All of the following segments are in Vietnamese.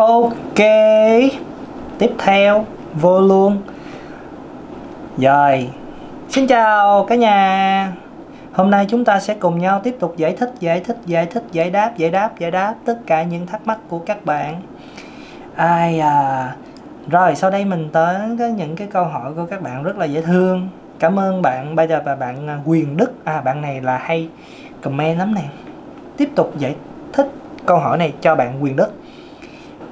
Ok, tiếp theo vô luôn. Rồi, xin chào cả nhà. Hôm nay chúng ta sẽ cùng nhau tiếp tục giải đáp tất cả những thắc mắc của các bạn. Rồi, sau đây mình tới những cái câu hỏi của các bạn rất là dễ thương. Cảm ơn bạn. Bây giờ là bạn Quyền Đức. Bạn này là hay comment lắm nè. Tiếp tục giải thích câu hỏi này cho bạn Quyền Đức.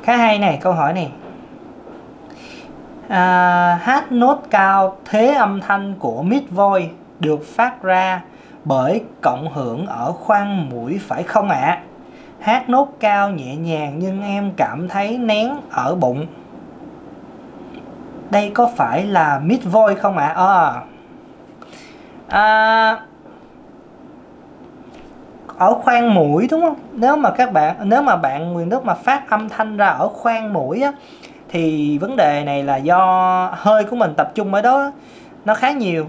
Khá hay này, câu hỏi này. Hát nốt cao, thế âm thanh của MixVoice được phát ra bởi cộng hưởng ở khoang mũi phải không ạ? Hát nốt cao nhẹ nhàng nhưng em cảm thấy nén ở bụng. Đây có phải là MixVoice không ạ? Ở khoang mũi đúng không? Nếu mà bạn Quyền Đức mà phát âm thanh ra ở khoang mũi á, thì vấn đề này là do hơi của mình tập trung ở đó nó khá nhiều.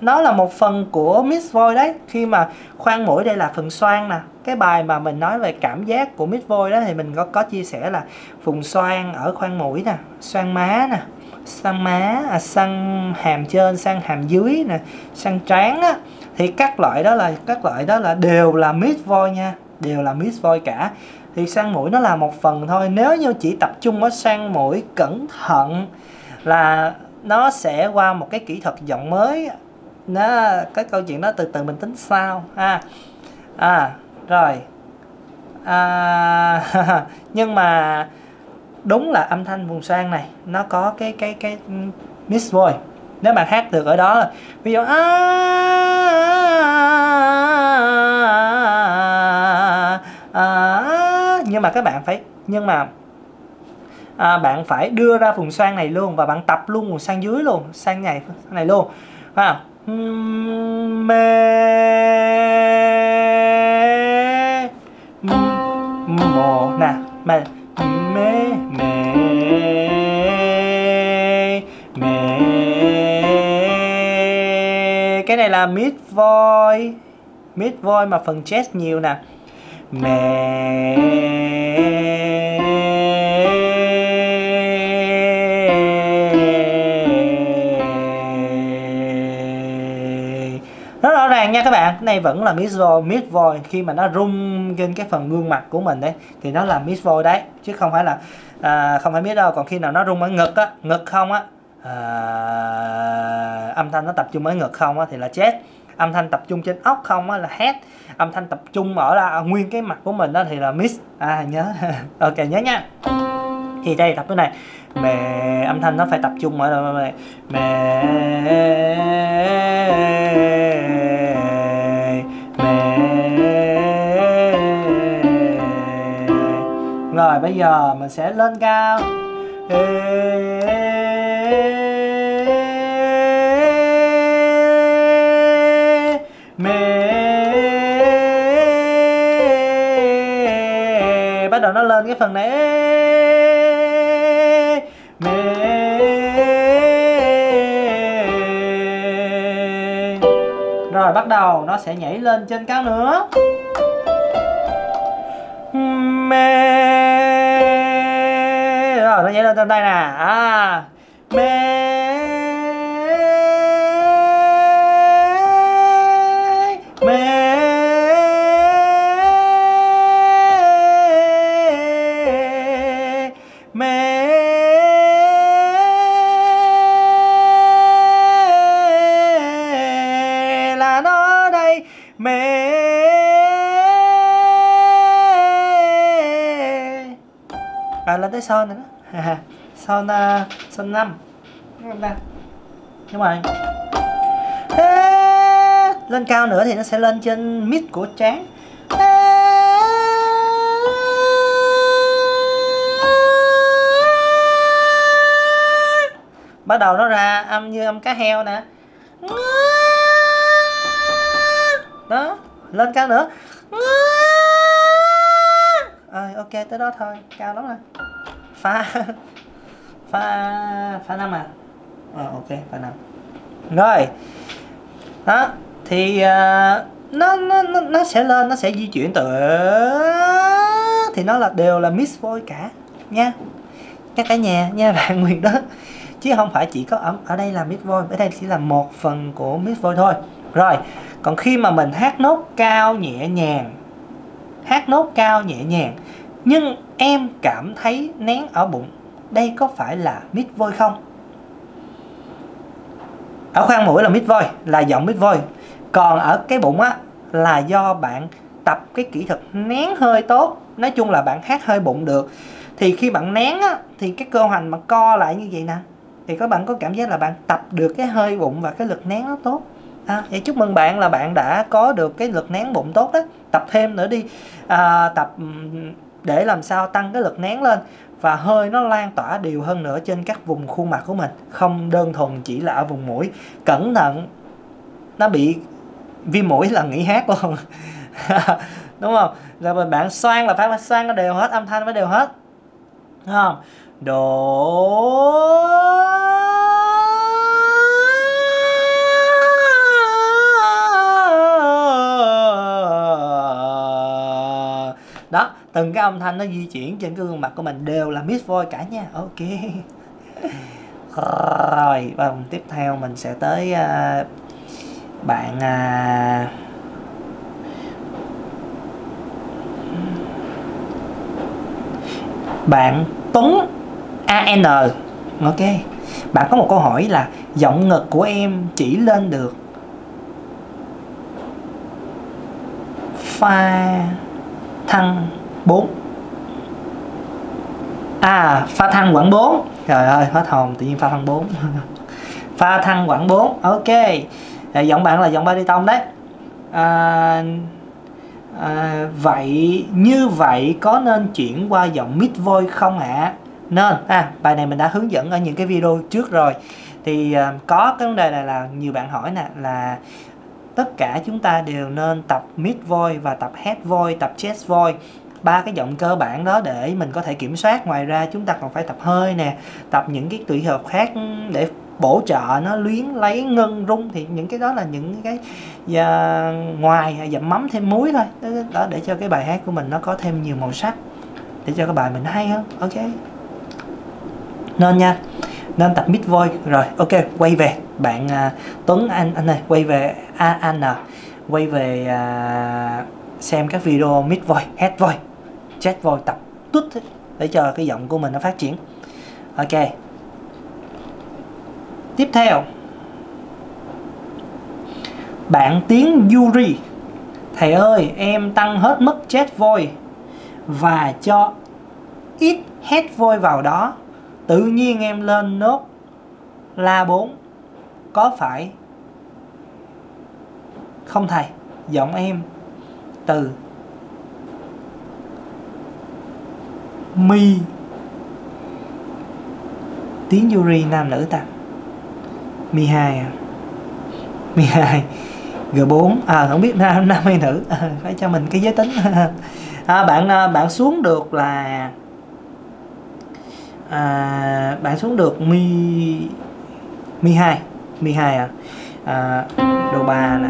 Nó là một phần của MixVoice đấy. Khi mà khoang mũi đây là phần xoang nè. Cái bài mà mình nói về cảm giác của MixVoice đó thì mình có chia sẻ là vùng xoang ở khoang mũi nè, xoang má nè, xoang má, xoang hàm trên, xoang hàm dưới nè, xoang trán á, thì các loại đó là đều là MixVoice nha, đều là MixVoice cả. Thì xoang mũi nó là một phần thôi. Nếu như chỉ tập trung ở xoang mũi cẩn thận là nó sẽ qua một cái kỹ thuật giọng mới. Cái câu chuyện đó từ từ mình tính sau ha. Nhưng mà đúng là âm thanh vùng xoang này nó có cái MixVoice. Nếu bạn hát được ở đó, ví dụ nhưng mà bạn phải đưa ra vùng xoang này luôn và bạn tập luôn vùng xoang dưới luôn, xoang này luôn. Ha. Mê mồ nè, mê mê mê mê. Cái này là MixVoice, MixVoice mà phần jazz nhiều nè. Mê nha các bạn, cái này vẫn là MixVoice. Khi mà nó rung trên cái phần gương mặt của mình đấy thì nó là MixVoice đấy, chứ không phải là không phải biết đâu. Còn khi nào nó rung ở ngực á, âm thanh nó tập trung ở ngực không á thì là jazz, âm thanh tập trung trên óc không á là hát, âm thanh tập trung ở là nguyên cái mặt của mình đó thì là mix. Nhớ ok, nhớ nha. Thì đây tập cái này mẹ, âm thanh nó phải tập trung ở đâu mẹ. Rồi bây giờ mình sẽ lên cao. Bắt đầu nó lên cái phần này. Rồi bắt đầu nó sẽ nhảy lên trên cao nữa. Rồi nó nhảy lên trên đây nè. Là nó đây lên tới son này đó. Son 5. Đúng rồi. Lên cao nữa thì nó sẽ lên trên mid của trán. Bắt đầu nó ra âm như âm cá heo nè. Đó, lên cao nữa. Ok, tới đó thôi, cao lắm rồi. Pha 5 à. Ok, pha 5. Rồi. Đó, thì nó sẽ lên, nó sẽ di chuyển từ thì nó là đều là MixVoice cả nha, cả nhà nha bạn Nguyệt đó, chứ không phải chỉ có ở đây là MixVoice, ở đây chỉ là một phần của MixVoice thôi. Rồi, còn khi mà mình hát nốt cao nhẹ nhàng, hát nốt cao nhẹ nhàng nhưng em cảm thấy nén ở bụng, đây có phải là MixVoice không? Ở khoang mũi là MixVoice, là giọng MixVoice. Còn ở cái bụng á là do bạn tập cái kỹ thuật nén hơi tốt. Nói chung là bạn hát hơi bụng được. Thì khi bạn nén á, thì cái cơ hoành mà co lại như vậy nè, thì các bạn có cảm giác là bạn tập được cái hơi bụng và cái lực nén nó tốt. Vậy chúc mừng bạn là bạn đã có được cái lực nén bụng tốt đó. Tập thêm nữa đi, tập để làm sao tăng cái lực nén lên và hơi nó lan tỏa đều hơn nữa trên các vùng khuôn mặt của mình, không đơn thuần chỉ là ở vùng mũi. Cẩn thận nó bị viêm mũi là nghỉ hát luôn đúng không? Rồi bạn xoang là phải xoang nó đều hết, âm thanh nó đều hết, đúng không? Đổ đó, từng cái âm thanh nó di chuyển trên cái gương mặt của mình đều là MixVoice cả nha. Ok rồi, vòng tiếp theo mình sẽ tới bạn bạn Tuấn AN. Ok, bạn có một câu hỏi là giọng ngực của em chỉ lên được pha thăng 4. Pha thăng quãng 4. Trời ơi, hết hồn, tự nhiên pha thăng 4. Pha thăng quãng 4. Ok. Rồi, giọng bạn là giọng baritone đấy. Vậy như vậy có nên chuyển qua giọng MixVoice không ạ? Nên bài này mình đã hướng dẫn ở những cái video trước rồi. Thì có cái vấn đề này là nhiều bạn hỏi nè, là tất cả chúng ta đều nên tập MixVoice và tập HeadVoice, tập ChestVoice, ba cái giọng cơ bản đó để mình có thể kiểm soát. Ngoài ra chúng ta còn phải tập hơi nè, tập những cái tụy hợp khác để bổ trợ nó luyến lấy ngân rung, thì những cái đó là những cái ngoài dặm mắm thêm muối thôi đó, để cho cái bài hát của mình nó có thêm nhiều màu sắc, để cho cái bài mình hay hơn. Ok, nên nha, nên tập MixVoice. Rồi ok, quay về bạn Tuấn anh này, quay về AN, quay về xem các video MixVoice, HeadVoice, ChestVoice, tập tút để cho cái giọng của mình nó phát triển. Ok, tiếp theo bạn Tiến Yuri. Thầy ơi, em tăng hết mức ChestVoice và cho ít HeadVoice vào đó, tự nhiên em lên nốt La 4, có phải không thầy? Giọng em từ mi. Tiếng Yuri nam nữ ta, mi 2 à, mi 2 G4 không biết nam hay nữ, phải cho mình cái giới tính. Bạn xuống được là bạn xuống được mi 2 đồ 3 nè.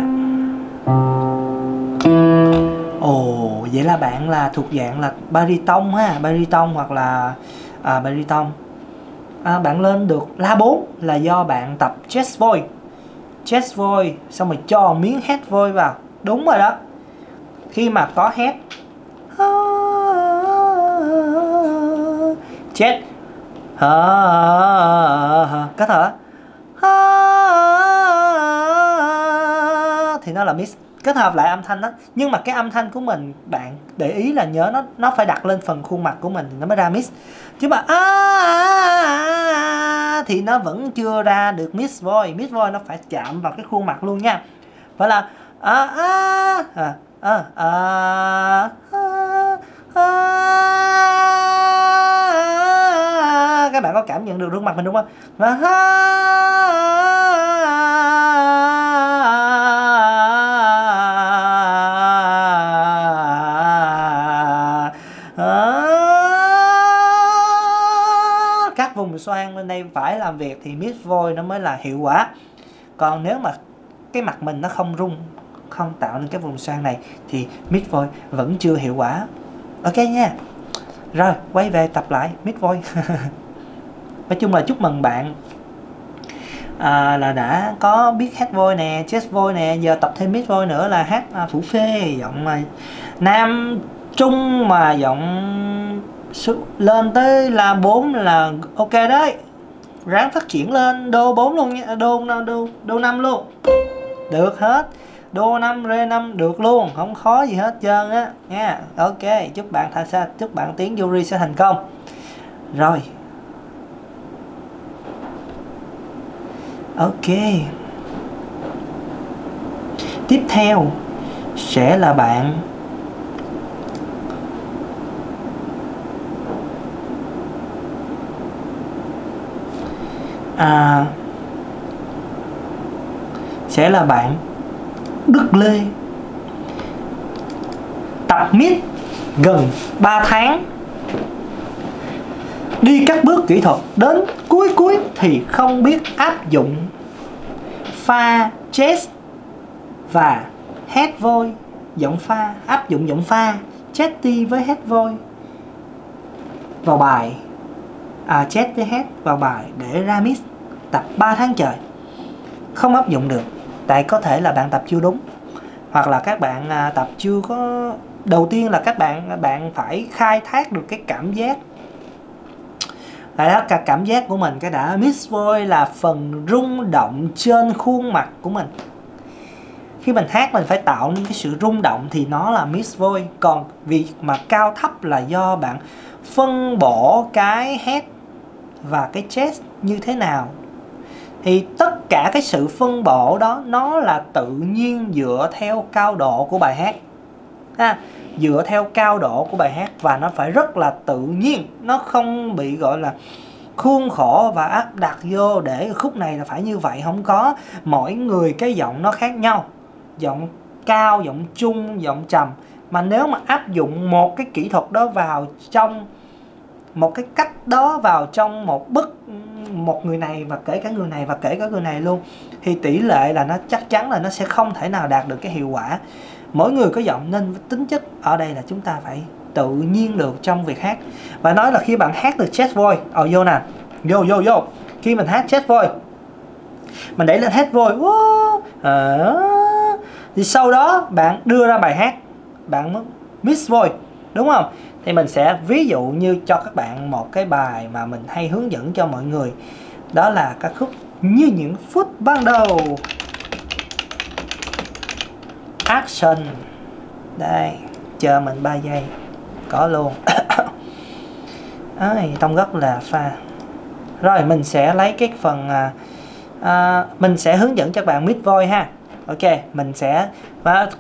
Ồ, vậy là bạn là thuộc dạng là baritone ha, baritone hoặc là baritone. Bạn lên được La 4 là do bạn tập ChestVoice xong rồi cho miếng HeadVoice vào. Đúng rồi đó, khi mà có hát chest kết hợp thì nó là mix, kết hợp lại âm thanh đó. Nhưng mà cái âm thanh của mình bạn để ý là nhớ nó phải đặt lên phần khuôn mặt của mình thì nó mới ra mix, chứ mà thì nó vẫn chưa ra được MixVoice. MixVoice nó phải chạm vào cái khuôn mặt luôn nha, phải là các bạn có cảm nhận được gương mặt mình đúng không? Các vùng xoang bên đây phải làm việc thì MixVoice nó mới là hiệu quả. Còn nếu mà cái mặt mình nó không rung, không tạo nên cái vùng xoang này thì MixVoice vẫn chưa hiệu quả. Ok nha. Rồi quay về tập lại MixVoice. Nói chung là chúc mừng bạn là đã có biết hát voi nè, chest voi nè, giờ tập thêm MixVoice nữa là hát phủ phê, giọng mà nam trung mà giọng lên tới là 4 là ok đấy. Ráng phát triển lên đô 4 luôn nha, đô 5 luôn. Được hết. Đô 5, rê 5 được luôn, không khó gì hết trơn á nha. Ok, chúc bạn thành sao, chúc bạn Tiến Yuri sẽ thành công. Rồi. Ok. Tiếp theo sẽ là bạn Đức Lê. Tập mít gần 3 tháng, đi các bước kỹ thuật đến cuối thì không biết áp dụng pha chest và hát voi, giọng pha, áp dụng giọng pha chesty với hát voi vào bài chest với hát vào bài để ra mix. Tập 3 tháng trời không áp dụng được, tại có thể là bạn tập chưa đúng, hoặc là các bạn tập chưa có. Đầu tiên là các bạn phải khai thác được cái cảm giác, cả cảm giác của mình. Cái đã MixVoice là phần rung động trên khuôn mặt của mình. Khi mình hát mình phải tạo nên cái sự rung động thì nó là MixVoice. Còn việc mà cao thấp là do bạn phân bổ cái head và cái chest như thế nào. Thì tất cả cái sự phân bổ đó nó là tự nhiên dựa theo cao độ của bài hát. Dựa theo cao độ của bài hát, và nó phải rất là tự nhiên, nó không bị gọi là khuôn khổ và áp đặt vô để khúc này là phải như vậy, không có. Mỗi người cái giọng nó khác nhau, giọng cao, giọng trung, giọng trầm, mà nếu mà áp dụng một cái kỹ thuật đó vào trong một cái cách đó vào trong một người này và kể cả người này luôn thì tỷ lệ là nó chắc chắn là nó sẽ không thể nào đạt được cái hiệu quả. Mỗi người có giọng nên tính chất ở đây là chúng ta phải tự nhiên được trong việc hát. Và nói là khi bạn hát được chest voice, vô nè, vô khi mình hát chest voice mình đẩy lên hát voice, thì sau đó bạn đưa ra bài hát bạn mới MixVoice, đúng không? Thì mình sẽ ví dụ như cho các bạn một cái bài mà mình hay hướng dẫn cho mọi người, đó là ca khúc Như Những Phút Ban Đầu, action. Đây, chờ mình 3 giây có luôn. Tông gốc là pha. Rồi mình sẽ lấy cái phần mình sẽ hướng dẫn cho các bạn MixVoice ha. Ok, mình sẽ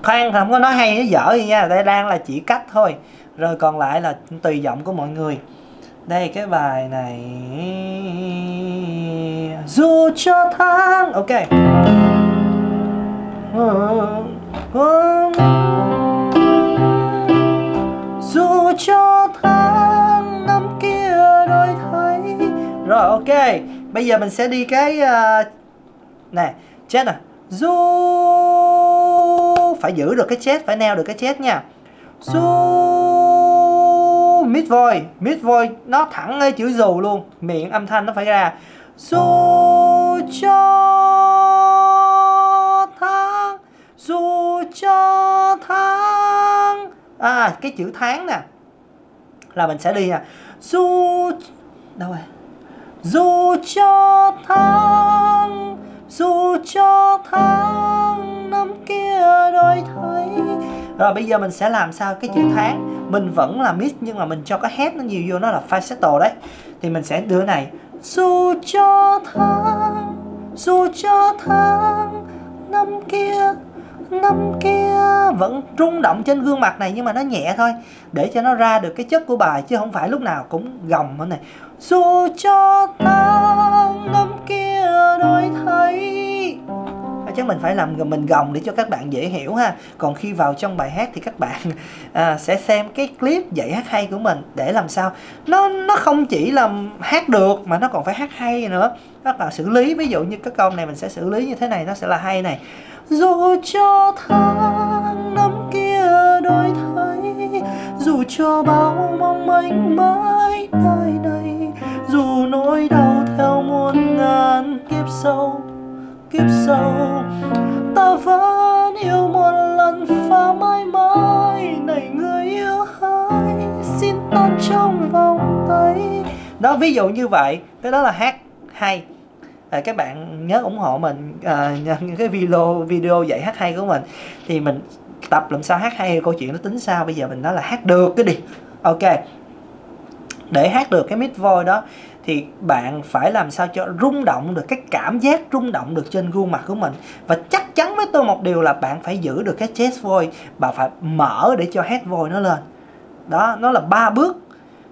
khoan, không có nói hay nói dở gì nha, đây đang là chỉ cách thôi. Rồi còn lại là tùy giọng của mọi người. Đây cái bài này Dù Cho Tháng. Ok. Dù cho tháng năm kia đôi thấy. Rồi ok, bây giờ mình sẽ đi cái này, chest nè. Dù phải giữ được cái chest, phải neo được cái chest nha. Dù MixVoice nó thẳng ngay chữ dù luôn, miệng âm thanh nó phải ra. Dù cho tháng, dù cho tháng, cái chữ tháng nè là mình sẽ đi nè. Dù đâu rồi? Dù cho tháng, dù cho tháng năm kia đôi thấy. Rồi bây giờ mình sẽ làm sao cái chữ tháng mình vẫn là mix nhưng mà mình cho cái head nó nhiều vô, nó là falsetto đấy. Thì mình sẽ đưa này. Dù cho tháng, dù cho tháng năm kia, năm kia, vẫn rung động trên gương mặt này nhưng mà nó nhẹ thôi, để cho nó ra được cái chất của bài, chứ không phải lúc nào cũng gồng ở này. Dù cho tháng năm kia đôi thấy. Chắc mình phải làm mình gồng để cho các bạn dễ hiểu ha. Còn khi vào trong bài hát thì các bạn sẽ xem cái clip dạy hát hay của mình để làm sao nó không chỉ là hát được mà nó còn phải hát hay nữa. Các bạn xử lý, ví dụ như cái câu này mình sẽ xử lý như thế này, nó sẽ là hay này. Dù cho tháng năm kia đôi thấy. dù cho bao mong manh mãi nơi đây, dù nỗi đau theo muôn ngàn kiếp sau, kiếp sau. Ta vẫn yêu một lần và mãi mãi. Này người yêu hỡi, xin tan trong vòng tay. Đó, ví dụ như vậy. Cái đó là hát hay. Các bạn nhớ ủng hộ mình những cái video dạy hát hay của mình. Thì mình tập làm sao hát hay, câu chuyện nó tính sao. Bây giờ mình nói là hát được cái đi. Ok. Để hát được cái MixVoice đó thì bạn phải làm sao cho rung động được, cái cảm giác rung động được trên gương mặt của mình. Và chắc chắn với tôi một điều là bạn phải giữ được cái chest voice, bạn phải mở để cho head voice nó lên. Đó, nó là 3 bước.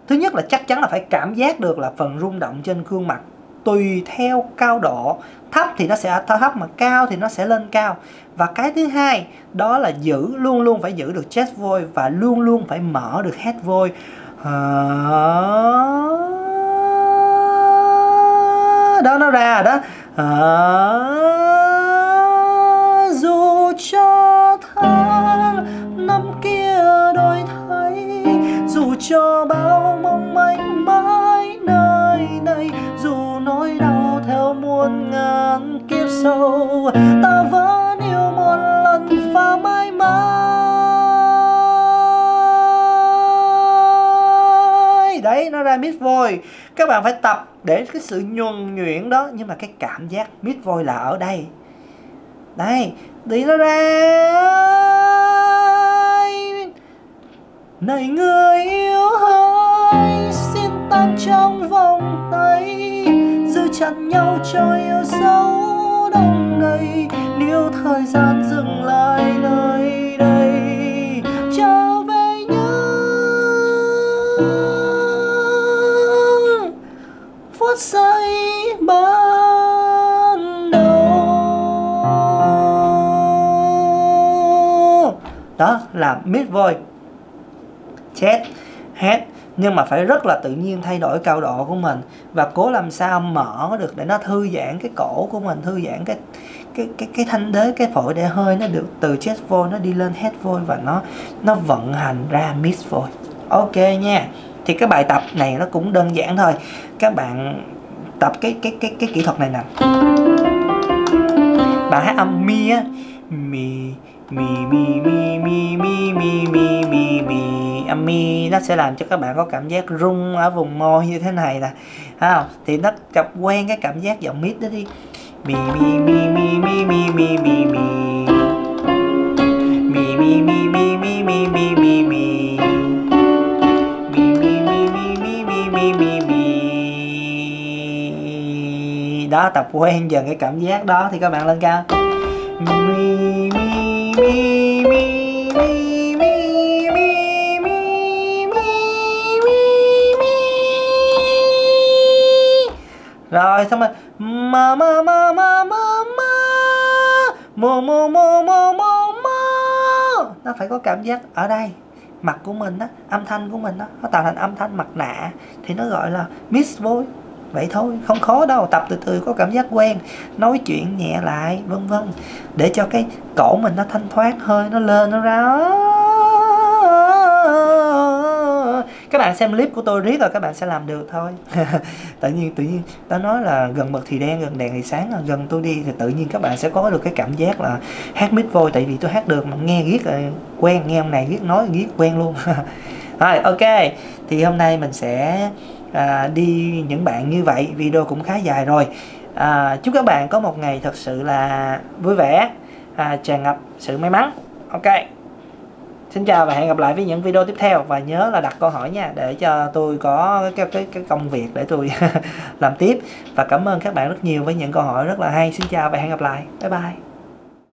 Thứ nhất là chắc chắn là phải cảm giác được là phần rung động trên gương mặt. Tùy theo cao độ, thấp thì nó sẽ thấp mà cao thì nó sẽ lên cao. Và cái thứ hai đó là luôn luôn phải giữ được chest voice và luôn luôn phải mở được head voice. Đó, nó ra đó. Dù cho tháng năm kia đổi thay, dù cho bao mong manh mãi nơi đây, dù nỗi đau theo muôn ngàn kiếp sau, ta vẫn yêu một lần và mãi mãi. Đấy, nó ra MixVoice. Các bạn phải tập để cái sự nhuần nhuyễn đó. Nhưng mà cái cảm giác MixVoice là ở đây. Đây, đi nó ra. Này người yêu hỡi, xin tan trong vòng tay, giữ chặt nhau cho yêu dấu đông đầy. Nếu thời gian dừng lại nơi đây, trở về nhau phút giây ban đầu. Đó là MixVoice. Chết, hết. Nhưng mà phải rất là tự nhiên, thay đổi cao độ của mình và cố làm sao mở được để nó thư giãn cái cổ của mình, thư giãn cái thanh đế, cái phổi, để hơi nó được từ chest voice nó đi lên head voice và nó vận hành ra MixVoice. Ok nha. Thì cái bài tập này nó cũng đơn giản thôi. Các bạn tập cái kỹ thuật này nè. Bạn hát âm mi á, mi mi mi mi mi mi mi mi mi mi. Âm mi nó sẽ làm cho các bạn có cảm giác rung ở vùng môi như thế này nè, không? Thì nó tập quen cái cảm giác giọng mid đó đi. Mi mi mi mi mi mi mi mi mi mi mi mi mi mi mi mi mi mi mi mi mi. Đó, tập quen dần cái cảm giác đó thì các bạn lên cao. Mi mi mi mi mi. Rồi xong rồi. Ma ma ma ma ma ma. Mo mo mo mo mo mo. Nó phải có cảm giác ở đây. Mặt của mình á, âm thanh của mình á, nó tạo thành âm thanh mặt nạ thì nó gọi là MixVoice. Vậy thôi, không khó đâu, tập từ từ có cảm giác quen, nói chuyện nhẹ lại, vân vân, để cho cái cổ mình nó thanh thoát, hơi nó lên nó ra. Các bạn xem clip của tôi riết rồi các bạn sẽ làm được thôi. Tự nhiên tao nói là gần mực thì đen, gần đèn thì sáng, gần tôi đi thì tự nhiên các bạn sẽ có được cái cảm giác là hát MixVoice. Tại vì tôi hát được mà nghe riết quen, nghe ông này riết nói riết quen luôn. Rồi ok, thì hôm nay mình sẽ đi những bạn như vậy. Video cũng khá dài rồi. Chúc các bạn có một ngày thật sự là vui vẻ, tràn ngập sự may mắn. Ok, xin chào và hẹn gặp lại với những video tiếp theo. Và nhớ là đặt câu hỏi nha, để cho tôi có cái công việc để tôi làm tiếp. Và cảm ơn các bạn rất nhiều với những câu hỏi rất là hay. Xin chào và hẹn gặp lại. Bye bye.